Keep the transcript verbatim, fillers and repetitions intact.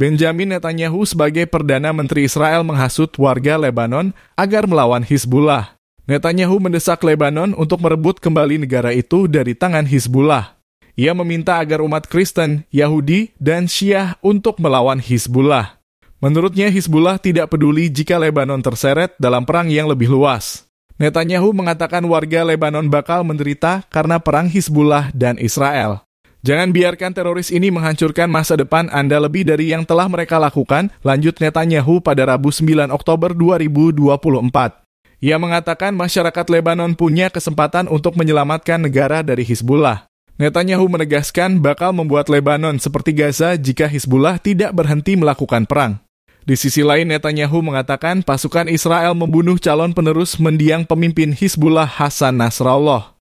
Benjamin Netanyahu sebagai Perdana Menteri Israel menghasut warga Lebanon agar melawan Hizbullah. Netanyahu mendesak Lebanon untuk merebut kembali negara itu dari tangan Hizbullah. Ia meminta agar umat Kristen, Yahudi, dan Syiah untuk melawan Hizbullah. Menurutnya, Hizbullah tidak peduli jika Lebanon terseret dalam perang yang lebih luas. Netanyahu mengatakan warga Lebanon bakal menderita karena perang Hizbullah dan Israel. Jangan biarkan teroris ini menghancurkan masa depan Anda lebih dari yang telah mereka lakukan, lanjut Netanyahu pada Rabu sembilan Oktober dua ribu dua puluh empat. Ia mengatakan masyarakat Lebanon punya kesempatan untuk menyelamatkan negara dari Hizbullah. Netanyahu menegaskan bakal membuat Lebanon seperti Gaza jika Hizbullah tidak berhenti melakukan perang. Di sisi lain, Netanyahu mengatakan pasukan Israel membunuh calon penerus mendiang pemimpin Hizbullah Hassan Nasrallah.